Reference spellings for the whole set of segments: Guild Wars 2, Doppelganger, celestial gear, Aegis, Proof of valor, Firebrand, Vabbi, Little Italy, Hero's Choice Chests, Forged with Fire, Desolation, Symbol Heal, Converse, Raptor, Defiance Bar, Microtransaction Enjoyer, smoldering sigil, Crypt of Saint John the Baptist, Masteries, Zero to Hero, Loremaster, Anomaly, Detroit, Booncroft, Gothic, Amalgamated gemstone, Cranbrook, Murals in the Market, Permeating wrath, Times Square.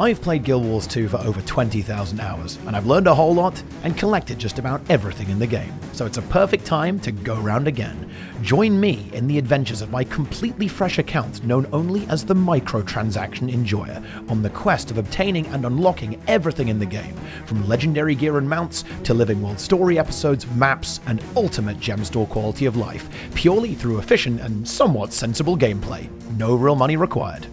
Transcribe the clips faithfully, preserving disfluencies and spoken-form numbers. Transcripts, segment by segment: I've played Guild Wars two for over twenty thousand hours, and I've learned a whole lot and collected just about everything in the game, so it's a perfect time to go round again. Join me in the adventures of my completely fresh account known only as the Microtransaction Enjoyer, on the quest of obtaining and unlocking everything in the game, from legendary gear and mounts to living world story episodes, maps, and ultimate gemstone quality of life, purely through efficient and somewhat sensible gameplay. No real money required.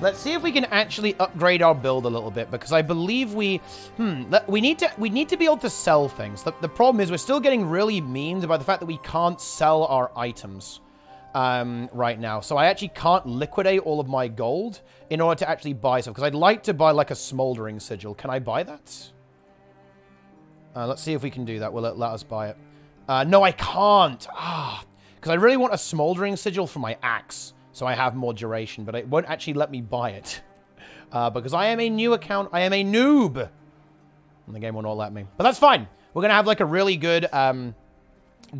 Let's see if we can actually upgrade our build a little bit, because I believe we, hmm, we need to we need to be able to sell things. The, the problem is we're still getting really meaned by the fact that we can't sell our items um, right now. So I actually can't liquidate all of my gold in order to actually buy stuff, because I'd like to buy like a smoldering sigil. Can I buy that? Uh, let's see if we can do that. Will it let us buy it? Uh, no, I can't. Ah, because I really want a smoldering sigil for my axe, so I have more duration, but it won't actually let me buy it. Uh, because I am a new account, I am a noob! And the game will not let me. But that's fine! We're gonna have like a really good, um,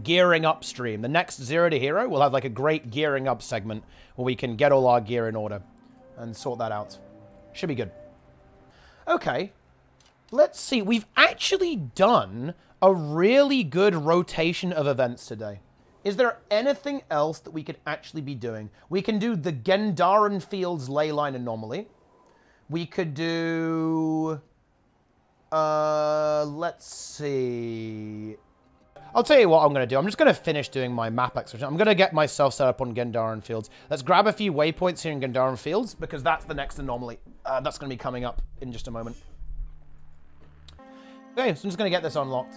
gearing up stream. The next Zero to Hero, we'll have like a great gearing up segment where we can get all our gear in order and sort that out. Should be good. Okay. Let's see, we've actually done a really good rotation of events today. Is there anything else that we could actually be doing? We can do the Gendarran Fields Leyline Anomaly. We could do... Uh, let's see... I'll tell you what I'm going to do. I'm just going to finish doing my map exploration. I'm going to get myself set up on Gendarran Fields. Let's grab a few waypoints here in Gendarran Fields, because that's the next anomaly. Uh, that's going to be coming up in just a moment. Okay, so I'm just going to get this unlocked.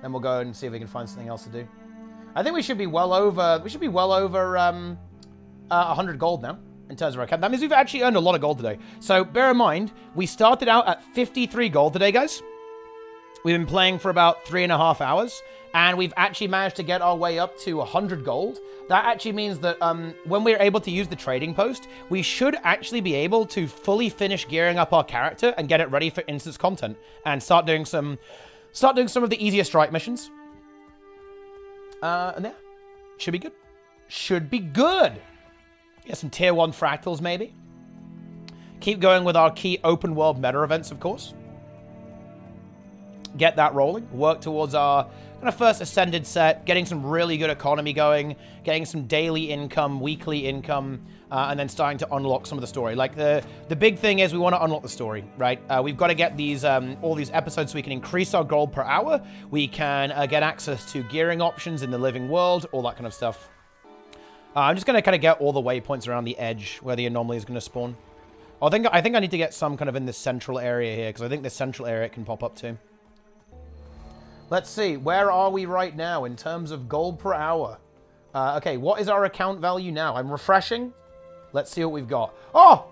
Then we'll go and see if we can find something else to do. I think we should be well over, we should be well over um, uh, one hundred gold now in terms of our account. That means we've actually earned a lot of gold today. So bear in mind, we started out at fifty-three gold today, guys. We've been playing for about three and a half hours, and we've actually managed to get our way up to one hundred gold. That actually means that um, when we're able to use the trading post, we should actually be able to fully finish gearing up our character and get it ready for instance content and start doing some, start doing some of the easier strike missions. Uh, and yeah, should be good. Should be good. Get some tier one fractals, maybe. Keep going with our key open world meta events, of course. Get that rolling. Work towards our kind of first ascended set, getting some really good economy going, getting some daily income, weekly income, uh, and then starting to unlock some of the story. Like the the big thing is we want to unlock the story, right? Uh, we've got to get these um, all these episodes so we can increase our gold per hour. We can uh, get access to gearing options in the living world, all that kind of stuff. Uh, I'm just going to kind of get all the waypoints around the edge where the anomaly is going to spawn. I think I think I need to get some kind of in the central area here, because I think the central area can pop up too. Let's see, where are we right now in terms of gold per hour? Uh, okay, what is our account value now? I'm refreshing. Let's see what we've got. Oh,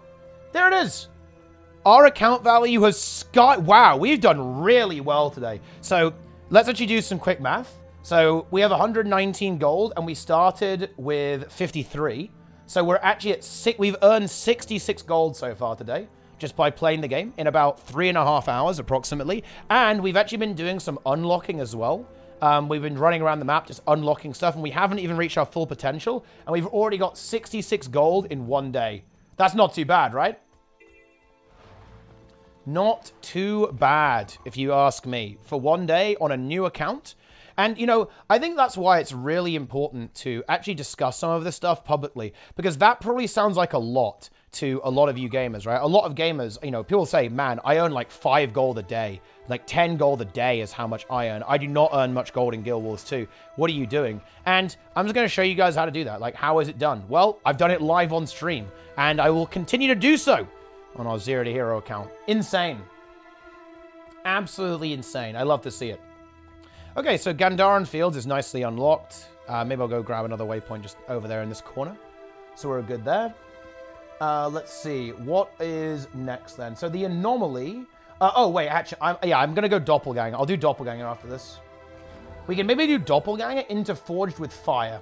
there it is. Our account value has sky... Wow, we've done really well today. So let's actually do some quick math. So we have one hundred nineteen gold, and we started with fifty-three. So we're actually at six... We've earned sixty-six gold so far today, just by playing the game in about three and a half hours approximately. And we've actually been doing some unlocking as well. Um, we've been running around the map just unlocking stuff, and we haven't even reached our full potential. And we've already got sixty-six gold in one day. That's not too bad, right? Not too bad, if you ask me, for one day on a new account. And, you know, I think that's why it's really important to actually discuss some of this stuff publicly, because that probably sounds like a lot to a lot of you gamers, right? A lot of gamers, you know, people say, man, I earn like five gold a day. Like ten gold a day is how much I earn. I do not earn much gold in Guild Wars two. What are you doing? And I'm just going to show you guys how to do that. Like, how is it done? Well, I've done it live on stream, and I will continue to do so on our Zero to Hero account. Insane. Absolutely insane. I love to see it. Okay, so Gendarran Fields is nicely unlocked. Uh, maybe I'll go grab another waypoint just over there in this corner. So we're good there. Uh, let's see. What is next then? So the anomaly... Uh, oh, wait, actually, I'm, yeah, I'm going to go Doppelganger. I'll do Doppelganger after this. We can maybe do Doppelganger into Forged with Fire.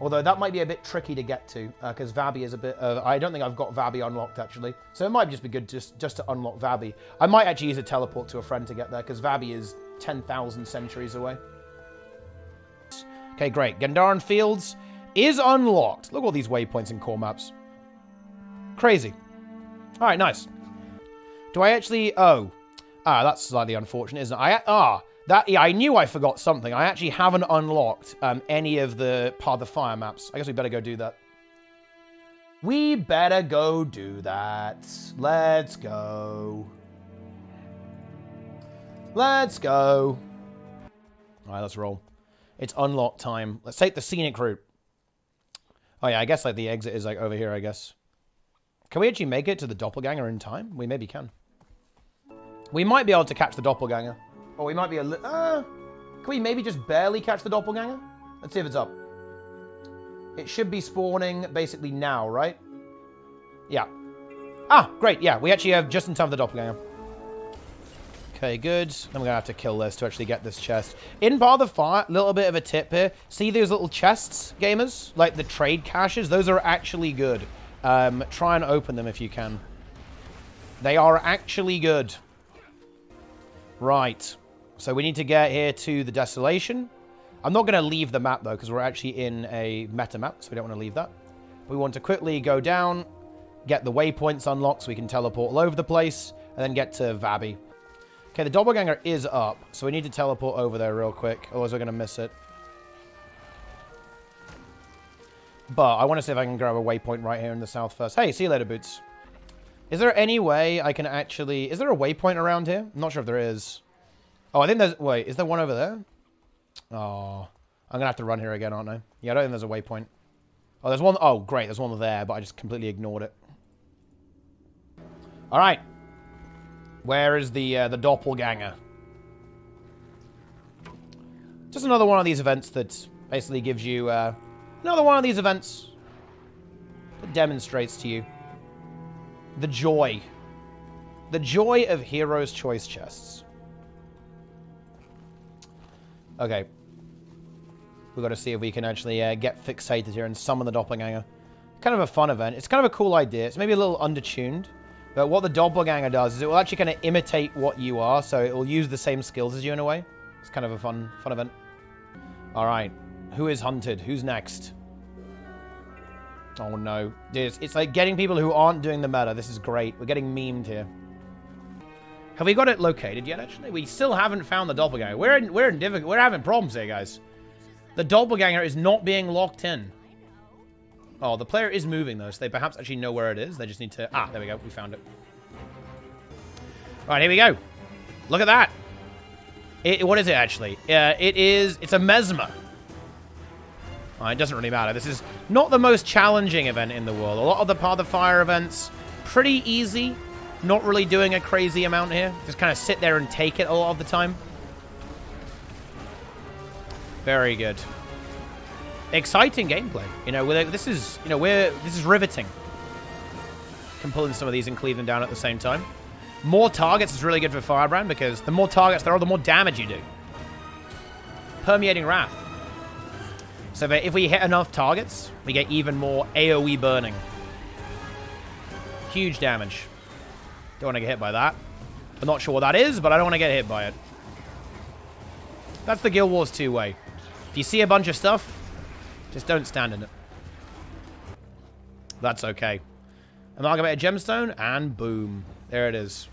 Although that might be a bit tricky to get to, because uh, Vabbi is a bit... Uh, I don't think I've got Vabbi unlocked, actually. So it might just be good just, just to unlock Vabbi. I might actually use a teleport to a friend to get there, because Vabbi is ten thousand centuries away. Okay, great. Gendarran Fields is unlocked. Look at all these waypoints in core maps. Crazy. Alright, nice. Do I actually... Oh. Ah, that's slightly unfortunate, isn't it? I, ah, that... Yeah, I knew I forgot something. I actually haven't unlocked um, any of the Path of Fire maps. I guess we better go do that. We better go do that. Let's go. Let's go. Alright, let's roll. It's unlock time. Let's take the scenic route. Oh yeah, I guess like the exit is like over here, I guess. Can we actually make it to the Doppelganger in time? We maybe can. We might be able to catch the Doppelganger. Or we might be a little... Uh, can we maybe just barely catch the Doppelganger? Let's see if it's up. It should be spawning basically now, right? Yeah. Ah, great. Yeah, we actually have just in time for the Doppelganger. Okay, good. I'm going to have to kill this to actually get this chest. In Path of Fire, a little bit of a tip here. See those little chests, gamers? Like the trade caches? Those are actually good. Um, try and open them if you can. They are actually good. Right. So we need to get here to the Desolation. I'm not going to leave the map, though, because we're actually in a meta map, so we don't want to leave that. We want to quickly go down, get the waypoints unlocked so we can teleport all over the place, and then get to Vabbi. Okay, the Doppelganger is up, so we need to teleport over there real quick, otherwise we're going to miss it. But I want to see if I can grab a waypoint right here in the south first. Hey, see you later, Boots. Is there any way I can actually... Is there a waypoint around here? I'm not sure if there is. Oh, I think there's... Wait, is there one over there? Oh, I'm going to have to run here again, aren't I? Yeah, I don't think there's a waypoint. Oh, there's one... Oh, great, there's one there, but I just completely ignored it. All right. Where is the uh, the Doppelganger? Just another one of these events that basically gives you uh, another one of these events that demonstrates to you the joy, the joy of Hero's Choice Chests. Okay, we've got to see if we can actually uh, get fixated here and summon the Doppelganger. Kind of a fun event. It's kind of a cool idea. It's maybe a little undertuned. But what the Doppelganger does is it will actually kind of imitate what you are, so it will use the same skills as you in a way. It's kind of a fun, fun event. All right, who is hunted? Who's next? Oh no, it's, it's like getting people who aren't doing the meta. This is great. We're getting memed here. Have we got it located yet? Actually, we still haven't found the Doppelganger. We're in, we're in difficult. We're having problems here, guys. The Doppelganger is not being locked in. Oh, the player is moving, though, so they perhaps actually know where it is. They just need to... Ah, there we go. We found it. All right, here we go. Look at that. It, what is it, actually? Uh, it is... It's a mesmer. All right, it doesn't really matter. This is not the most challenging event in the world. A lot of the Path of Fire events, pretty easy. Not really doing a crazy amount here. Just kind of sit there and take it a lot of the time. Very good. Exciting gameplay, you know. We're, this is, you know, we're this is riveting. Can pull in some of these and cleave them down at the same time. More targets is really good for Firebrand because the more targets there are, the more damage you do. Permeating wrath. So if we hit enough targets, we get even more A O E burning. Huge damage. Don't want to get hit by that. I'm not sure what that is, but I don't want to get hit by it. That's the Guild Wars two way. If you see a bunch of stuff, just don't stand in it. That's okay. Amalgamated gemstone, and boom. There it is.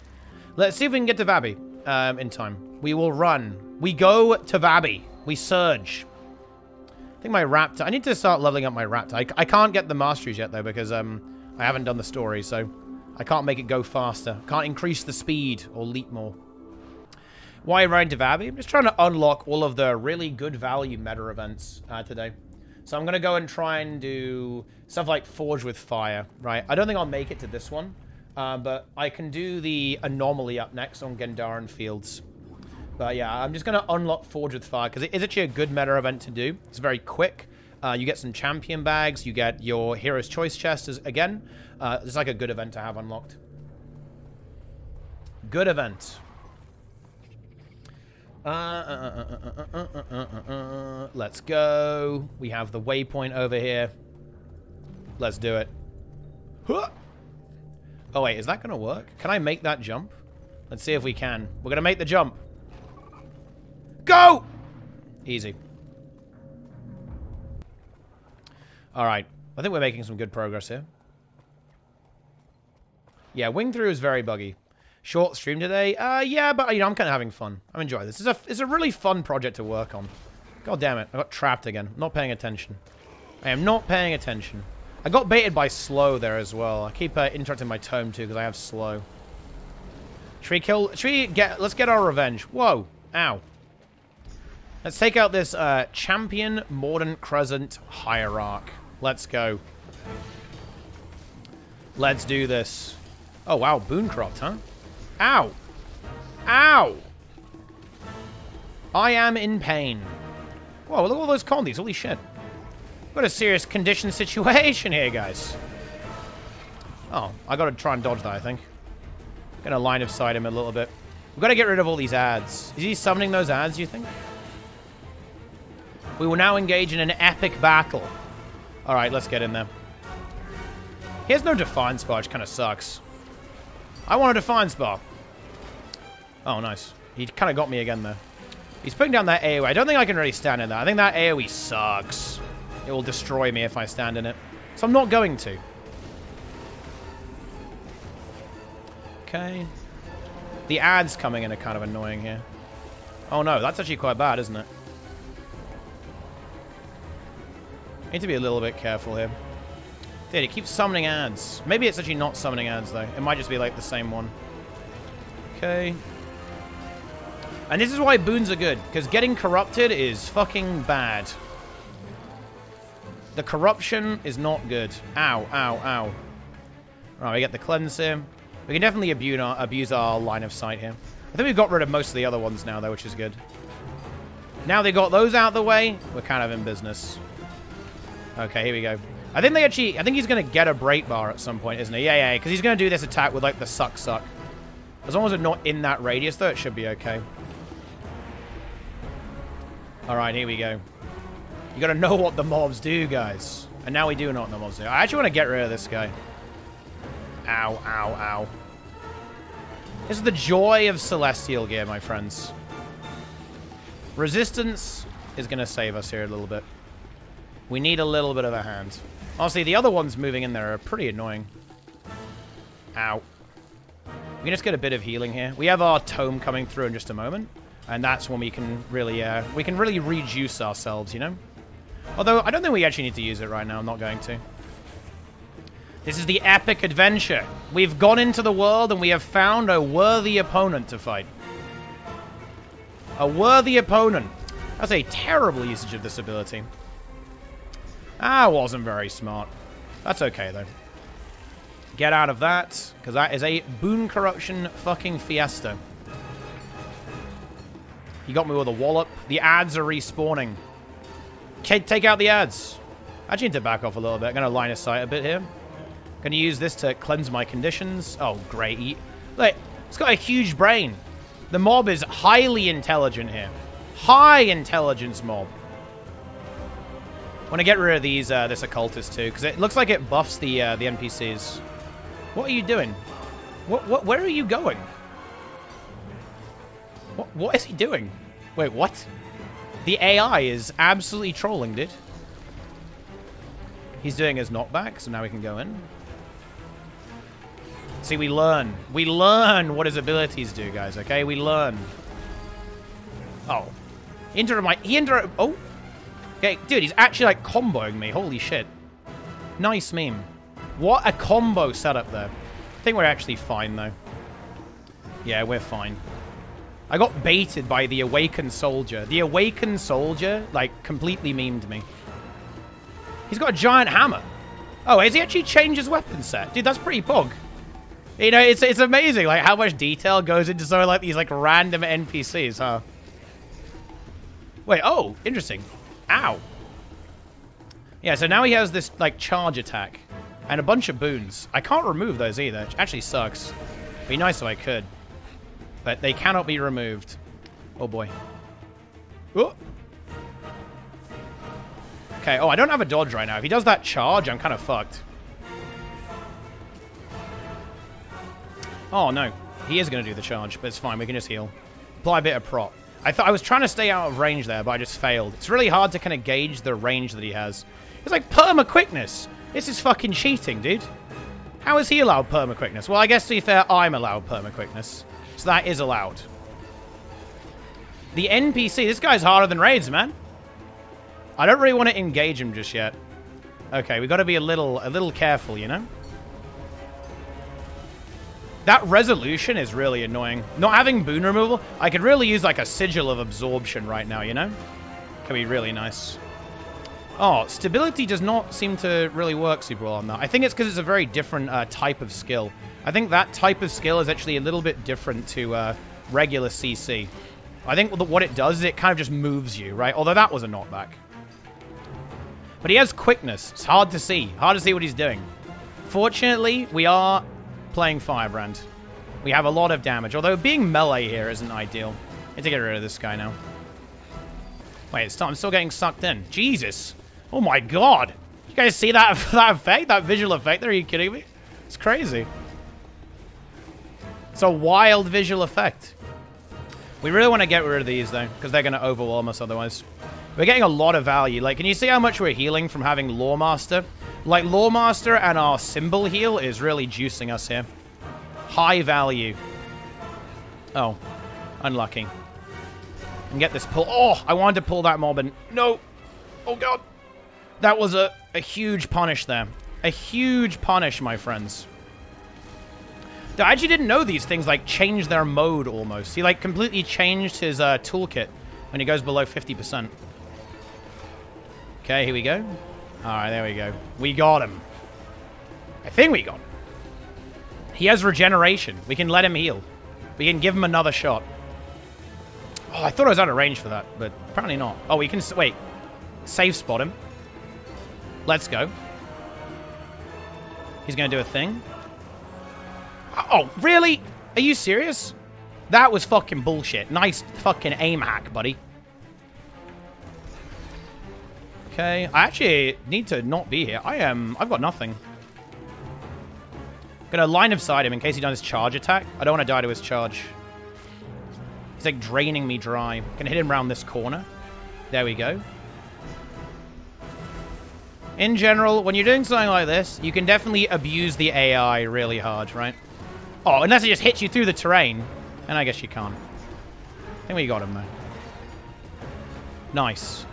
Let's see if we can get to Vabbi um, in time. We will run. We go to Vabbi. We surge. I think my Raptor... I need to start leveling up my Raptor. I, I can't get the Masteries yet, though, because um, I haven't done the story, so I can't make it go faster. Can't increase the speed or leap more. Why run to Vabbi? I'm just trying to unlock all of the really good value meta events uh, today. So I'm going to go and try and do stuff like Forged with Fire, right? I don't think I'll make it to this one, uh, but I can do the Anomaly up next on Gendarran Fields. But yeah, I'm just going to unlock Forged with Fire because it is actually a good meta event to do. It's very quick. Uh, you get some champion bags. You get your Hero's Choice Chests again. Uh, it's like a good event to have unlocked. Good event. Uh, uh, uh, uh, uh, uh, uh, uh, uh. Let's go. We have the waypoint over here. Let's do it. Huh! Oh, wait. Is that going to work? Can I make that jump? Let's see if we can. We're going to make the jump. Go! Easy. All right. I think we're making some good progress here. Yeah, wing through is very buggy. Short stream today. Uh, yeah, but, you know, I'm kind of having fun. I'm enjoying this. It's a, it's a really fun project to work on. God damn it. I got trapped again. I'm not paying attention. I am not paying attention. I got baited by slow there as well. I keep uh, interrupting my tome, too, because I have slow. Should we kill... Should we get... Let's get our revenge. Whoa. Ow. Let's take out this uh, champion Mordant crescent hierarch. Let's go. Let's do this. Oh, wow. Booncroft, huh? Ow. Ow. I am in pain. Whoa, look at all those condies. Holy shit. What a serious condition situation here, guys. Oh, I gotta try and dodge that, I think. Gonna line of sight him a little bit. We've gotta get rid of all these ads. Is he summoning those ads, do you think? We will now engage in an epic battle. Alright, let's get in there. He has no Defiance Bar, which kind of sucks. I want a Defiance Bar. Oh, nice. He kind of got me again, though. He's putting down that AoE. I don't think I can really stand in that. I think that AoE sucks. It will destroy me if I stand in it. So I'm not going to. Okay. The ads coming in are kind of annoying here. Oh, no. That's actually quite bad, isn't it? I need to be a little bit careful here. Dude, it keeps summoning ads. Maybe it's actually not summoning ads, though. It might just be, like, the same one. Okay. And this is why boons are good, because getting corrupted is fucking bad. The corruption is not good. Ow, ow, ow. Alright, we get the cleanse here. We can definitely abuse our, abuse our line of sight here. I think we've got rid of most of the other ones now, though, which is good. Now they got those out of the way, we're kind of in business. Okay, here we go. I think they actually... I think he's going to get a break bar at some point, isn't he? Yeah, yeah, because he's going to do this attack with, like, the suck-suck. As long as we're not in that radius, though, it should be okay. Alright, here we go. You gotta know what the mobs do, guys. And now we do know what the mobs do. I actually want to get rid of this guy. Ow, ow, ow. This is the joy of celestial gear, my friends. Resistance is gonna save us here a little bit. We need a little bit of a hand. Honestly, the other ones moving in there are pretty annoying. Ow. We can just get a bit of healing here. We have our tome coming through in just a moment. And that's when we can really, uh, we can really reduce ourselves, you know? Although, I don't think we actually need to use it right now. I'm not going to. This is the epic adventure. We've gone into the world and we have found a worthy opponent to fight. A worthy opponent. That's a terrible usage of this ability. Ah, wasn't very smart. That's okay, though. Get out of that, because that is a boon corruption fucking fiesta. You got me with a wallop. The ads are respawning. Take out the ads. I actually need to back off a little bit. I'm going to line of sight a bit here. Going to use this to cleanse my conditions. Oh, great. Look, it's got a huge brain. The mob is highly intelligent here. High intelligence mob. I want to get rid of these, uh, this occultist too, because it looks like it buffs the uh, the N P Cs. What are you doing? What? What? Where are you going? What, what is he doing? Wait, what? The A I is absolutely trolling, dude. He's doing his knockback, so now we can go in. See, we learn. We learn what his abilities do, guys, okay? We learn. Oh. Inter- my- he inter- oh. Okay, dude, he's actually, like, comboing me. Holy shit. Nice meme. What a combo setup there. I think we're actually fine, though. Yeah, we're fine. I got baited by the awakened soldier. The awakened soldier, like, completely memed me. He's got a giant hammer. Oh, has he actually changed his weapon set? Dude, that's pretty bug. You know, it's it's amazing, like, how much detail goes into something like these, like, random N P Cs, huh? Wait, oh, interesting. Ow. Yeah, so now he has this, like, charge attack. And a bunch of boons. I can't remove those either. It actually sucks. It'd be nice if I could. But they cannot be removed. Oh, boy. Ooh. Okay. Oh, I don't have a dodge right now. If he does that charge, I'm kind of fucked. Oh, no. He is going to do the charge, but it's fine. We can just heal. Apply a bit of prop. I thought I was trying to stay out of range there, but I just failed. It's really hard to kind of gauge the range that he has. It's like perma quickness. This is fucking cheating, dude. How is he allowed perma-quickness? Well, I guess to be fair, I'm allowed perma-quickness. So that is allowed. The N P C. This guy's harder than raids, man. I don't really want to engage him just yet. Okay, we've got to be a little, a little careful, you know? That resolution is really annoying. Not having boon removal, I could really use like a sigil of absorption right now, you know? Could be really nice. Oh, stability does not seem to really work super well on that. I think it's because it's a very different uh, type of skill. I think that type of skill is actually a little bit different to uh, regular C C. I think what it does is it kind of just moves you, right? Although that was a knockback. But he has quickness. It's hard to see. Hard to see what he's doing. Fortunately, we are playing Firebrand. We have a lot of damage. Although being melee here isn't ideal. I need to get rid of this guy now. Wait, it's time. I'm still getting sucked in. Jesus. Oh my god! You guys see that that effect? That visual effect there? Are you kidding me? It's crazy. It's a wild visual effect. We really want to get rid of these though, because they're going to overwhelm us otherwise. We're getting a lot of value. Like, can you see how much we're healing from having Loremaster? Like, Loremaster and our Symbol Heal is really juicing us here. High value. Oh. Unlucky. And get this pull. Oh! I wanted to pull that mob and... No! Oh god! That was a, a huge punish there. A huge punish, my friends. I actually didn't know these things, like, change their mode almost. He, like, completely changed his uh, toolkit when he goes below fifty percent. Okay, here we go. Alright, there we go. We got him. I think we got him. He has regeneration. We can let him heal. We can give him another shot. Oh, I thought I was out of range for that, but apparently not. Oh, we can... Wait. Safe spot him. Let's go. He's going to do a thing. Oh, really? Are you serious? That was fucking bullshit. Nice fucking aim hack, buddy. Okay. I actually need to not be here. I am... I've got nothing. I'm going to line of sight him in case he does his charge attack. I don't want to die to his charge. He's, like, draining me dry. Can hit him around this corner. There we go. In general, when you're doing something like this, you can definitely abuse the A I really hard, right? Oh, unless it just hits you through the terrain. And I guess you can't. I think we got him, though. Nice.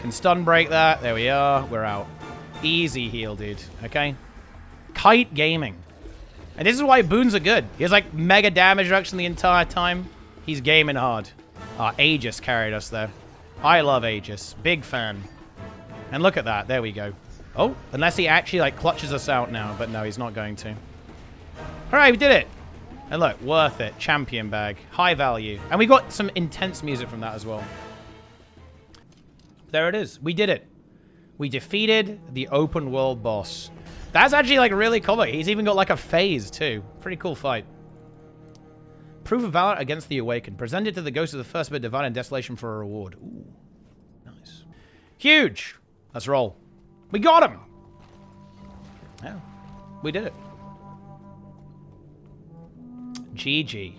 Can stun break that. There we are. We're out. Easy heal, dude. Okay? Kite gaming. And this is why boons are good. He has, like, mega damage reduction the entire time. He's gaming hard. Ah, Aegis carried us there. I love Aegis. Big fan. And look at that. There we go. Oh, unless he actually, like, clutches us out now. But no, he's not going to. Alright, we did it. And look, worth it. Champion bag. High value. And we got some intense music from that as well. There it is. We did it. We defeated the open world boss. That's actually, like, really cool. He's even got, like, a phase, too. Pretty cool fight. Proof of valor against the awakened. Presented to the ghost of the first bit divine and desolation for a reward. Ooh. Nice. Huge. Let's roll. We got him! Yeah. We did it. G G.